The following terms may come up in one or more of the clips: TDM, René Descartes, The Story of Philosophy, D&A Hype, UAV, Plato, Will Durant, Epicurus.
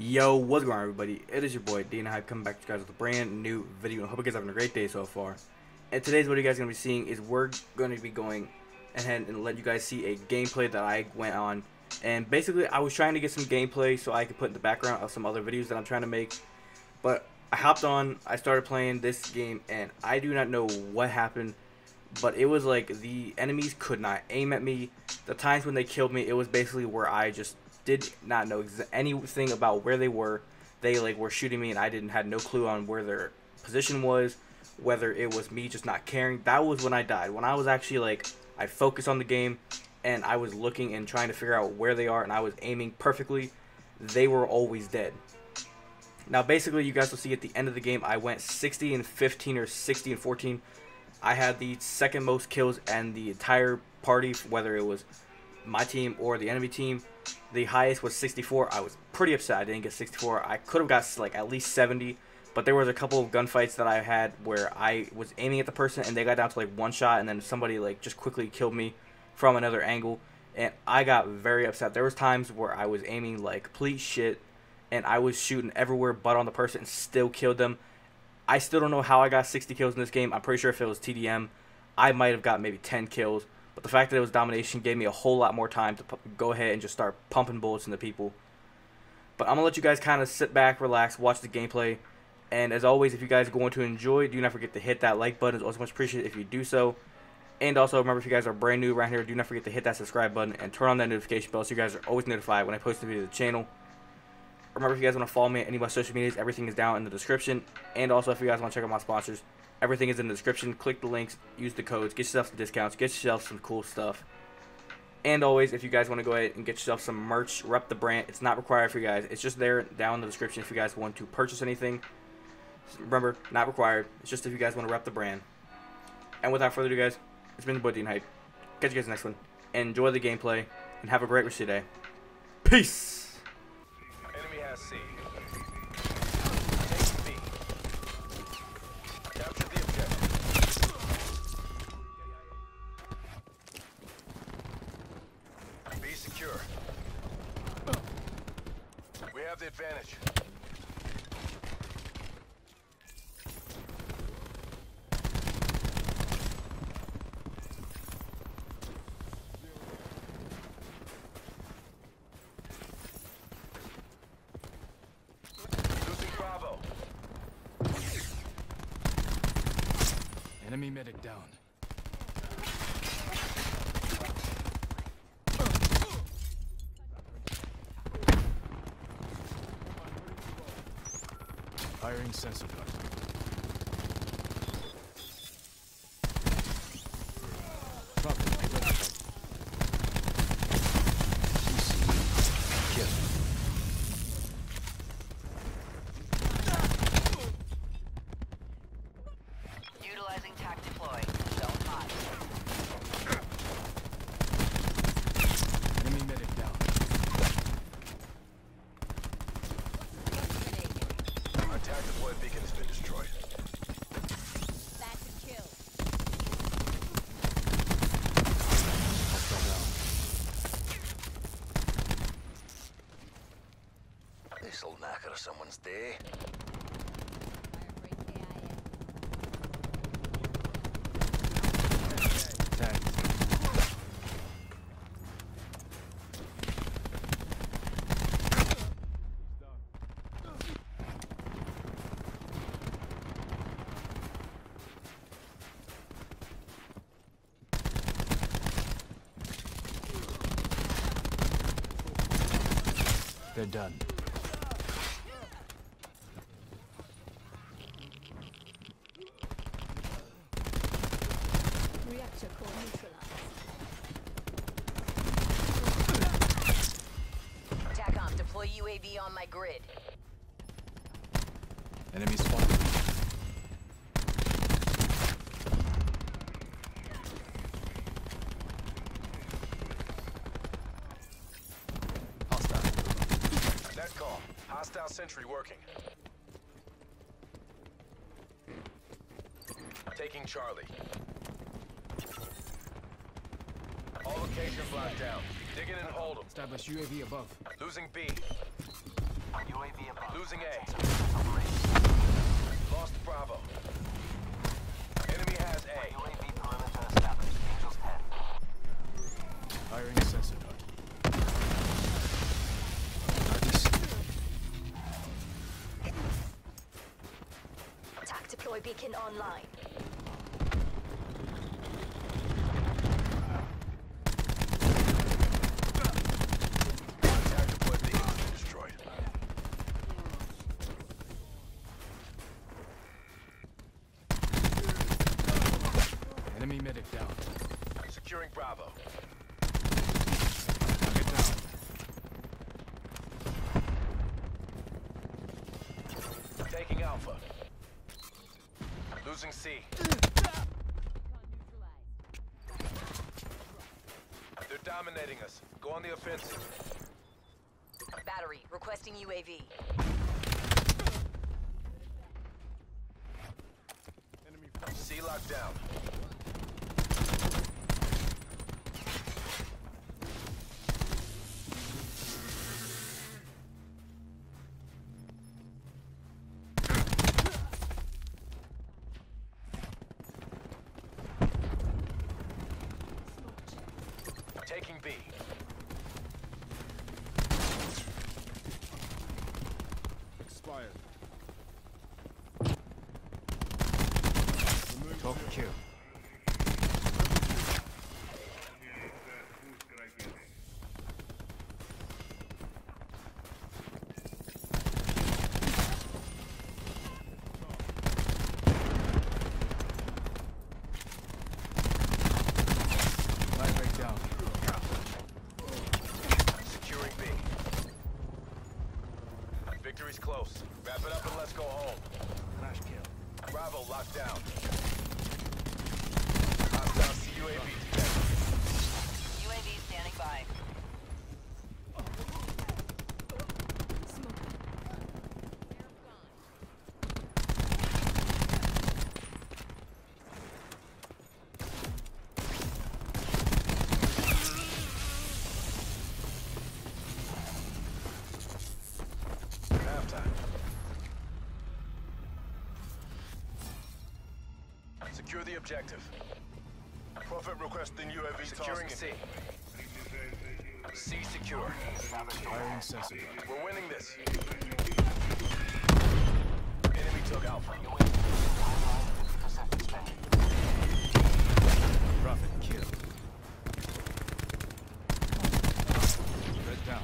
Yo, what's going on, everybody? It is your boy D&A Hype coming back to you guys with a brand new video. I hope you guys are having a great day so far. And today's what you guys are going to be seeing is we're going to be going ahead and let you guys see a gameplay that I went on. And basically, I was trying to get some gameplay so I could put in the background of some other videos that I'm trying to make. But I hopped on, I started playing this game, and I do not know what happened. But it was like the enemies could not aim at me. The times when they killed me, it was basically where I just did not know anything about where they were. They like were shooting me and I had no clue on where their position was, whether it was me just not caring. That was when I died, when I was actually like, I focused on the game and I was looking and trying to figure out where they are, and I was aiming perfectly. They were always dead. Now basically, you guys will see at the end of the game I went 60-15 or 60-14. I had the second most kills and the entire party, whether it was my team or the enemy team. The highest was 64. I was pretty upset I didn't get 64. I could have got like at least 70, but there was a couple of gunfights that I had where I was aiming at the person and they got down to like one shot, and then somebody like just quickly killed me from another angle, and I got very upset. There was times where I was aiming like complete shit and I was shooting everywhere but on the person and still killed them. I still don't know how I got 60 kills in this game. I'm pretty sure if it was TDM, I might have got maybe 10 kills. But the fact that it was domination gave me a whole lot more time to go ahead and just start pumping bullets into people. But I'm going to let you guys kind of sit back, relax, watch the gameplay. And as always, if you guys are going to enjoy, do not forget to hit that like button. It's also much appreciated if you do so. And also, remember, if you guys are brand new around here, do not forget to hit that subscribe button and turn on that notification bell so you guys are always notified when I post a video to the channel. Remember, if you guys want to follow me on any of my social medias, everything is down in the description. And also, if you guys want to check out my sponsors, everything is in the description. Click the links, use the codes, get yourself some discounts, get yourself some cool stuff. And always, if you guys want to go ahead and get yourself some merch, rep the brand. It's not required for you guys. It's just there down in the description if you guys want to purchase anything. Remember, not required. It's just if you guys want to rep the brand. And without further ado, guys, it's been the boy D&A Hype. Catch you guys in the next one. Enjoy the gameplay and have a great rest of your day. Peace! Enemy has C. Secure. We have the advantage. Losing Bravo. Enemy medic down. Firing sensor gun. Kill. Utilizing tac deploy. Zone hot. Enemy medic down. Attack deploy beacon has been destroyed. Back to kill. This'll knocker someone's day. They're done. Reactor core neutralized. TACOM, deploy UAV on my grid. Enemy spotted. Hostile sentry working. Taking Charlie. All location blocked down. Dig in and hold them. Establish UAV above. Losing B. UAV Losing A. Lost Bravo. Enemy has A. UAV perimeter established. Angels 10. Firing sensor dart. Attack deploy beacon online. Enemy medic down. Securing Bravo. Target down. Taking Alpha. Losing C. They're dominating us. Go on the offensive. Battery requesting UAV. Enemy C locked down. Taking B. Expired. Top Q. Victory's close. Wrap it up and let's go home. Crash kill. Bravo locked down. Hostile UAV. UAV standing by. Secure the objective. Profit requesting UAV. Securing C. C secure. Firing sensor. We're winning this. Enemy took Alpha. Profit killed. Red down.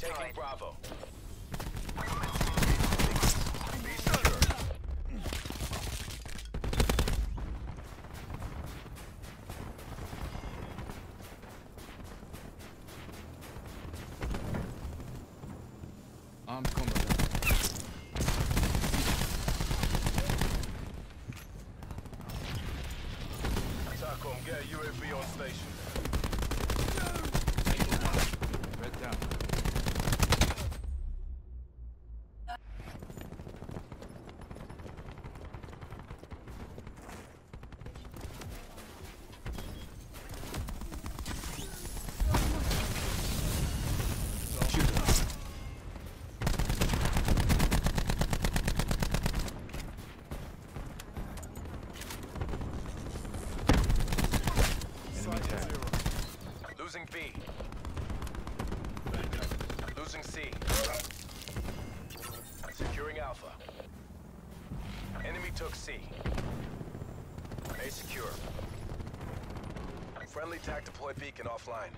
Taking Bravo. Be secure. I'm coming. Attack on. Get UAV on station. Red down. Losing B. Losing C. Securing Alpha. Enemy took C. A secure. Friendly TAC deploy beacon offline.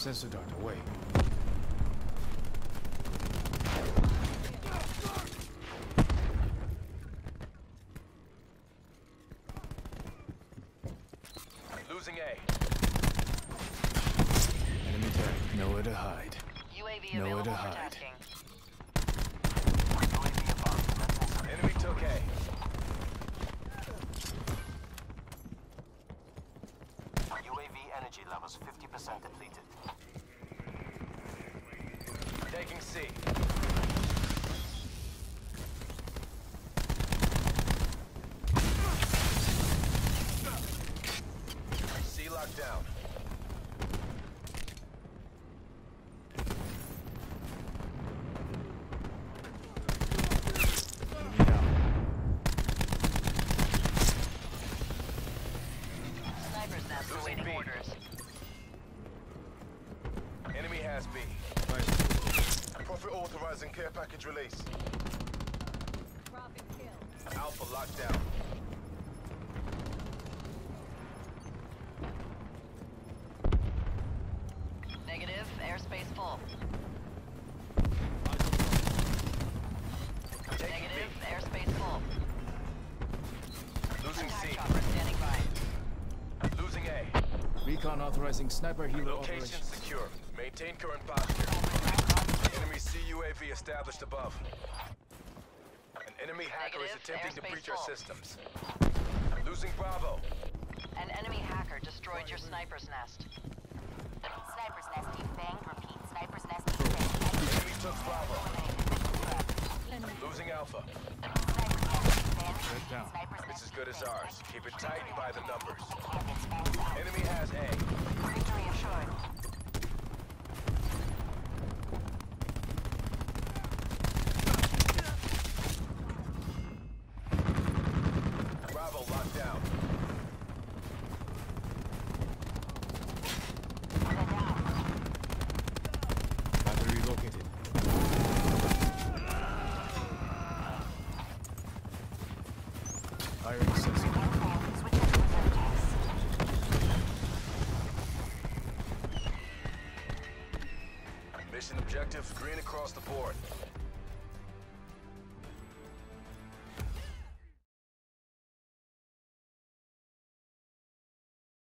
Sensor dart away. Losing A. Enemy tag. Nowhere to hide. UAV available for tasking. Enemy took A. UAV energy levels 50% depleted. Taking C. C locked down. B. Profit authorizing care package release. Alpha locked down. Negative, airspace full. Negative, airspace full. Losing C. Chopper standing by. Losing A. Recon authorizing sniper helo operations. Location secure. Maintain current posture. Enemy CUAV established above. An enemy hacker is attempting to breach our systems. Losing Bravo. An enemy hacker destroyed your sniper's nest. Sniper's nest defanged. Repeat, sniper's nest defanged. Enemy took Bravo. Losing Alpha. Good down. It's as good as ours. Keep it tight and by the numbers. Enemy has A. Victory assured. Mission objectives green across the board.